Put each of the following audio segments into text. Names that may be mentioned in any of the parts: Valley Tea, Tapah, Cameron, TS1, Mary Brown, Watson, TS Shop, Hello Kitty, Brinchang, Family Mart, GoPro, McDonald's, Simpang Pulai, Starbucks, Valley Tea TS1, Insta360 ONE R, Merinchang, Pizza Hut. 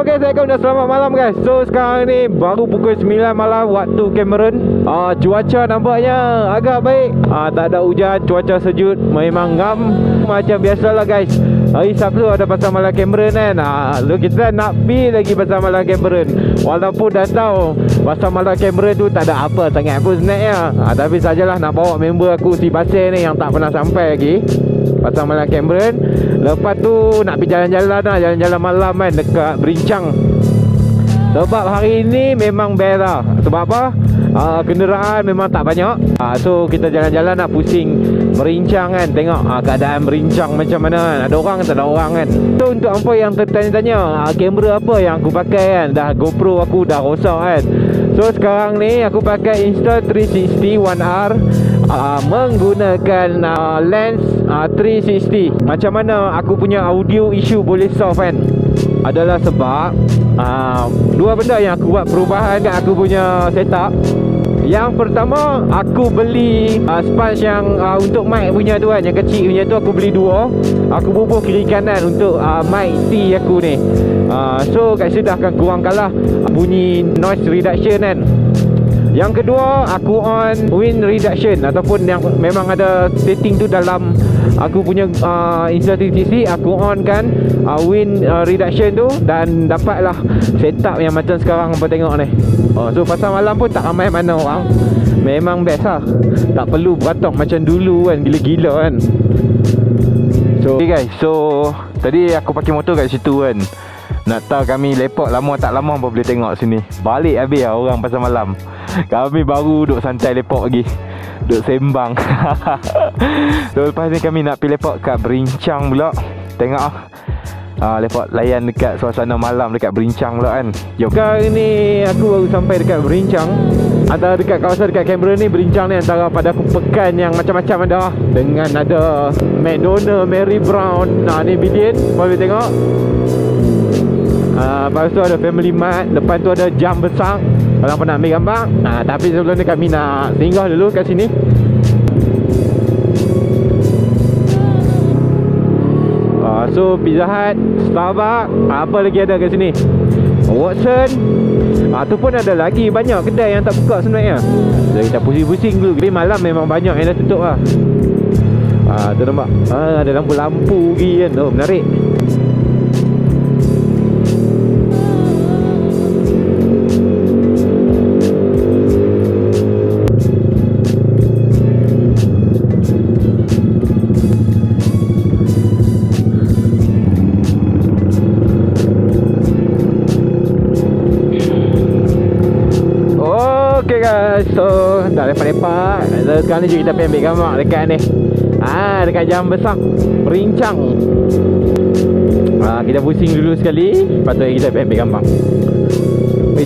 Oke, Assalamualaikum dan selamat malam guys. So sekarang ni baru pukul 9 malam waktu Cameron. Cuaca nampaknya agak baik, tak ada hujan, cuaca sejuk, memang ngam macam biasalah guys. Hari Sabtu ada pasar malam Cameron kan. Lalu kita nak pergi lagi pasar malam Cameron. Walaupun dah tahu pasar malam Cameron tu tak ada apa sangat pun sebenarnya, tapi sajalah nak bawa member aku si Basir ni yang tak pernah sampai lagi pasar malam Cameron. Lepas tu nak pergi jalan-jalan lah, jalan-jalan malam kan dekat Brinchang. Sebab hari ni memang bela. Sebab apa? Kenderaan memang tak banyak. So kita jalan-jalan nak pusing Merinchang kan, tengok keadaan Merinchang macam mana kan. Ada orang tak ada orang kan. So untuk apa yang tertanya-tanya, kamera apa yang aku pakai kan, dah GoPro aku dah rosak kan. So sekarang ni aku pakai Insta360 ONE R menggunakan lens 360. Macam mana aku punya audio issue boleh solve kan, adalah sebab dua benda yang aku buat perubahan kat aku punya setup. Yang pertama, aku beli sponge yang untuk mic punya tu kan, yang kecil punya tu aku beli dua. Aku bubuh kiri kanan untuk mic T aku ni. So kat situ dah akan kurang kalah bunyi noise reduction kan. Yang kedua, aku on wind reduction ataupun yang memang ada setting tu dalam aku punya Insta360. Aku on kan wind reduction tu dan dapatlah setup yang macam sekarang apa tengok ni. So pasal malam pun tak ramai mana orang. Memang best lah, tak perlu beratok macam dulu kan, gila-gila kan. So okay guys, so tadi aku pakai motor kat situ kan. Nak tahu kami lepak lama tak lama pun boleh tengok sini. Balik habis lah orang pasal malam. Kami baru duduk santai lepak lagi, duduk sembang. So lepas ni kami nak pergi lepak kat Brinchang pula. Tengok lah lepak layan dekat suasana malam dekat Brinchang pula kan. Jom. Sekarang ni aku baru sampai dekat Brinchang. Antara dekat kawasan dekat Canberra ni, Brinchang ni antara pada pekan yang macam-macam ada. Dengan ada McDonald's, Mary Brown. Nah ni bilion, boleh tengok. Lepas tu ada Family Mart. Depan tu ada jam besar, orang pernah ambil gambar. Tapi sebelum ni kami nak singgah dulu kat sini. So Pizza Hut, Starbucks, apa lagi ada kat sini? Watson. Tu pun ada lagi banyak kedai yang tak buka sebenarnya. Jadi kita pusing-pusing dulu. Jadi malam memang banyak yang dah tutup lah. Tu nampak ada lampu-lampu lagi kan. Oh menarik. So dah lepak-lepak. Sekarang ni juga kita pergi ambil gambar dekat ni, dekat jam besar Brinchang. Kita pusing dulu sekali, lepas tu kita pergi ambil gambar.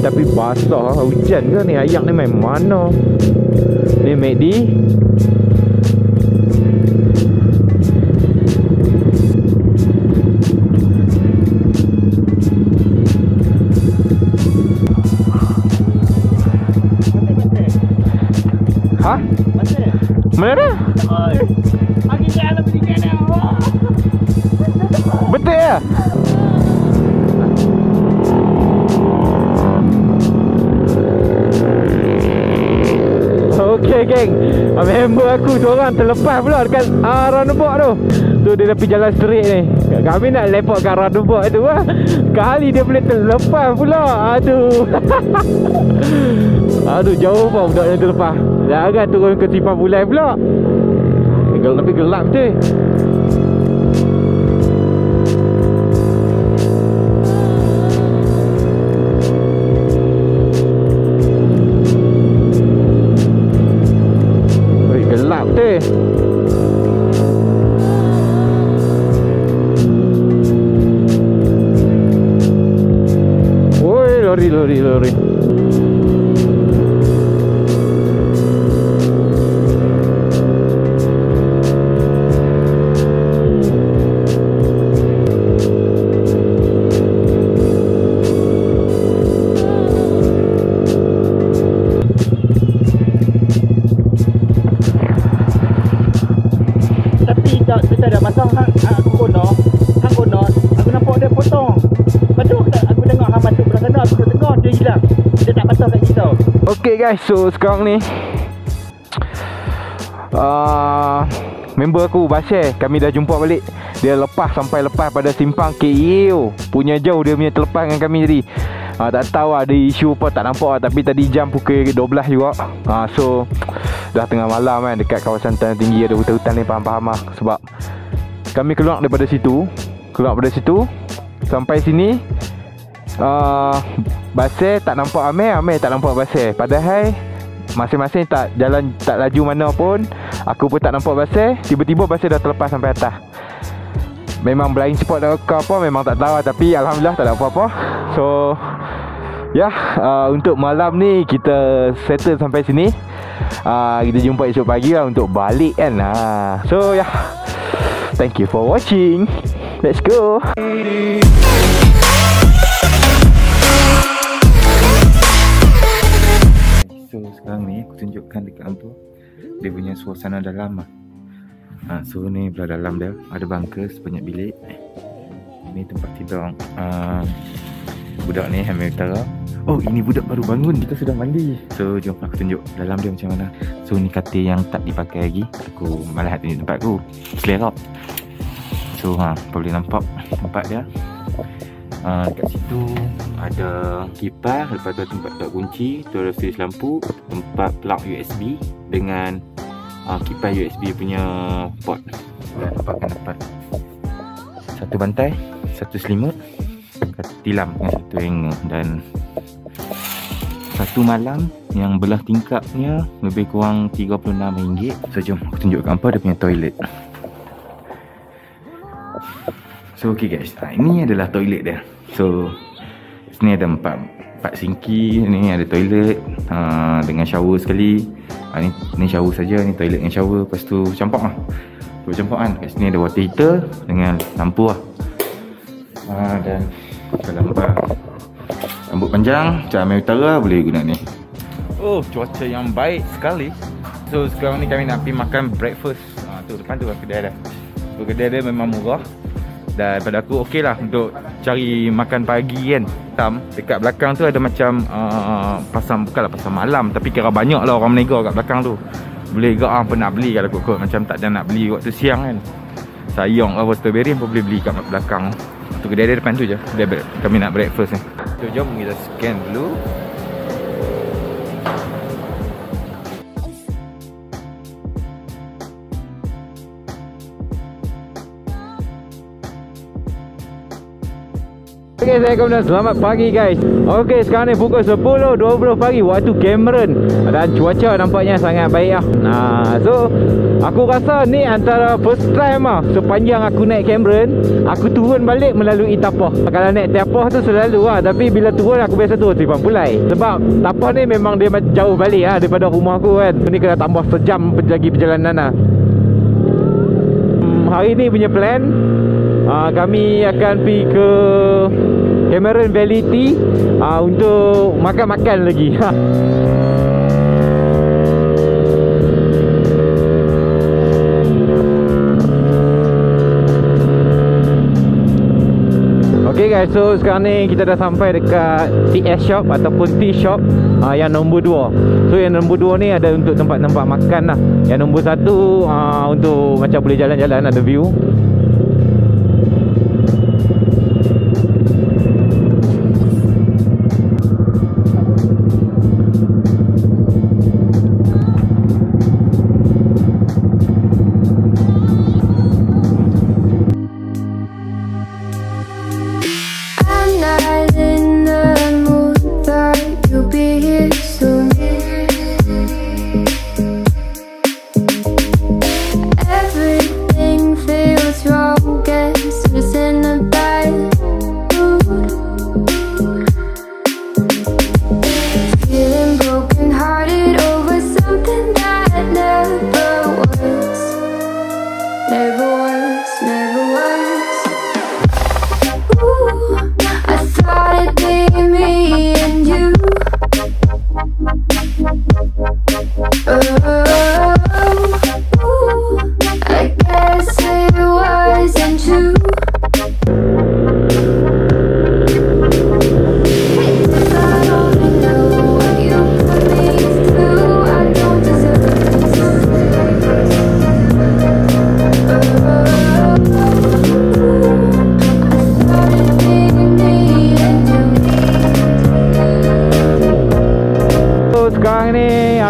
Tapi basah, hujan ke ni? Ayak ni main mana? Ni McD. Mana? Aku jalan berikan dia. Betul ya? Okey geng, member aku seorang terlepas pula dekat roundabout tu. Tu dia dah pergi jalan straight ni. Kami nak lepak kat roundabout tu lah, kali dia boleh terlepas pula. Aduh. Aduh, jauh pun budak yang terlepas. Jangan turun ke Simpang Pulai pula. Tapi gelap tu. Gelap tu. Oi, lori. Aku nampak dia potong. Betul tak? Aku tengok silap. Dia tak patah kat kita. Okay guys, so sekarang ni member aku Bashir, kami dah jumpa balik. Dia lepas, sampai lepas pada simpang KEO. Punya jauh dia punya terlepas dengan kami tadi. Tak tahu ada isu apa, tak nampak lah. Tapi tadi jam pukul 12 juga. So dah tengah malam kan, dekat kawasan tanah tinggi ada hutan-hutan ni, faham-faham lah. Sebab kami keluar daripada situ, sampai sini Bashir tak nampak Amir, Amir tak nampak Bashir. Padahal masing-masing tak jalan, tak laju mana pun. Aku pun tak nampak Bashir. Tiba-tiba Bashir dah terlepas sampai atas. Memang blind spot dah ke apa, memang tak tahu. Tapi alhamdulillah tak ada apa-apa. So ya, untuk malam ni kita settle sampai sini. Kita jumpa esok pagi lah untuk balik kan. So ya, thank you for watching. Let's go. So sekarang ni aku tunjukkan dekat hangpa dia punya suasana dalam lah. So ni pula dalam dia. Ada bunker sebanyak bilik. Ni tempat tidur budak ni Hamil Utara. Oh, ini budak baru bangun, kita sudah mandi. So jom aku tunjuk dalam dia macam mana. So ni katil yang tak dipakai lagi. Aku malas tunjuk tempat aku, selerap. So boleh nampak tempat dia. Dekat situ ada kipas, lepas tu tempat letak kunci, tu ada switch lampu, tempat plug USB dengan kipas USB punya port. Dan dapat satu bantai, satu selimut, tilam dengan satu hanger, dan satu malam yang belah tingkapnya lebih kurang RM36. So jom aku tunjukkan apa dia punya toilet. So ok guys, ini adalah toilet dia. So sini ada empat sinki, ni ada toilet dengan shower sekali. Ni shower saja, ni toilet dengan shower. Lepas tu campak lah, campak kan. Kat sini ada water heater dengan lampu lah. Dan kalau rambut panjang macam Amir Utara boleh guna ni. Oh, cuaca yang baik sekali. So sekarang ni kami nak pergi makan breakfast. Tu depan tu kedai dah. So kedai dia memang murah. Dan daripada aku ok lah untuk cari makan pagi kan. Tam, dekat belakang tu ada macam pasar, bukanlah pasar malam, tapi kira banyak lah orang meniaga kat belakang tu. Boleh gak apa nak beli kalau kot-kot macam tak ada nak beli waktu siang kan. Sayang lah strawberry pun boleh beli kat belakang. Tu kedai dia depan tu je, kami nak breakfast ni. So jom kita scan dulu. Okay, assalamualaikum dan selamat pagi guys. Okay, sekarang ni pukul 10.20 pagi waktu Cameron. Dan cuaca nampaknya sangat baik lah. So aku rasa ni antara first time lah sepanjang aku naik Cameron aku turun balik melalui Tapah. Kalau naik Tapah tu selalu lah, tapi bila turun aku biasa turun Simpang Pulai. Sebab Tapah ni memang dia jauh balik lah daripada rumah aku kan. Ni kena tambah sejam lagi perjalanan lah. Hari ni punya plan, kami akan pergi ke Cameron Valley Tea untuk makan-makan lagi. Okay guys, so sekarang ni kita dah sampai dekat TS Shop ataupun Tea Shop yang nombor 2. So yang nombor 2 ni ada untuk tempat-tempat makan lah. Yang nombor 1 untuk macam boleh jalan-jalan, ada view.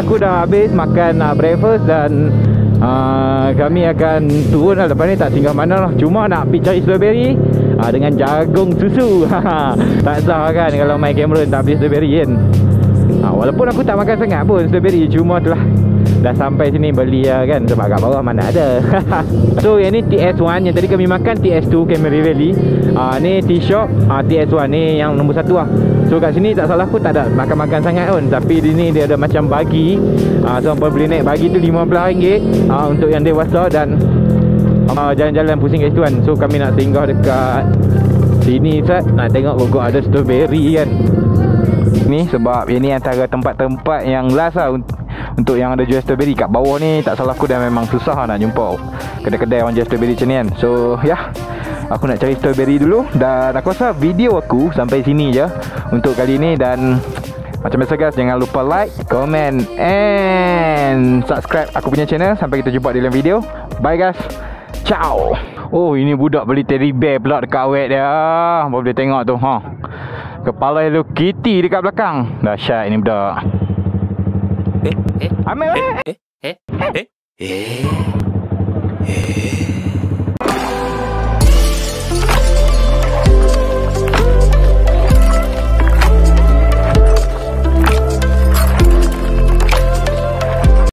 aku dah habis makan breakfast dan kami akan turun lah lepas ni, tak singgah mana lah. Cuma nak pergi cari strawberry dengan jagung susu. Tak sah kan kalau main Cameron tak beli strawberry kan. Walaupun aku tak makan sangat pun strawberry, cuma tu lah dah sampai sini beli lah kan, sebab kat bawah mana ada. So yang ni TS1 yang tadi kami makan, TS2 Camry Valley. Ni TS Shop, TS1 ni yang nombor satu lah. So kat sini tak salah aku tak ada makan-makan sangat pun, tapi di ni dia ada macam bagi. So hangpa boleh naik bagi tu RM15 untuk yang dewasa, dan jalan-jalan pusing kat situ kan. So kami nak singgah dekat sini set, nak tengok kok ada strawberry kan. Ni sebab yang ni antara tempat-tempat yang last lah untuk yang ada jual strawberry. Kat bawah ni tak salah aku dah memang susah nak jumpa kedai-kedai orang jual strawberry macam ni kan. So aku nak cari strawberry dulu, dan aku rasa video aku sampai sini je untuk kali ni. Dan macam biasa guys, jangan lupa like, comment and subscribe aku punya channel. Sampai kita jumpa di dalam video. Bye guys, ciao. Oh, ini budak beli teddy bear pula dekat awet dia. Boleh tengok tu ha. Kepala Hello Kitty dekat belakang. Dahsyat ini budak. Ambil.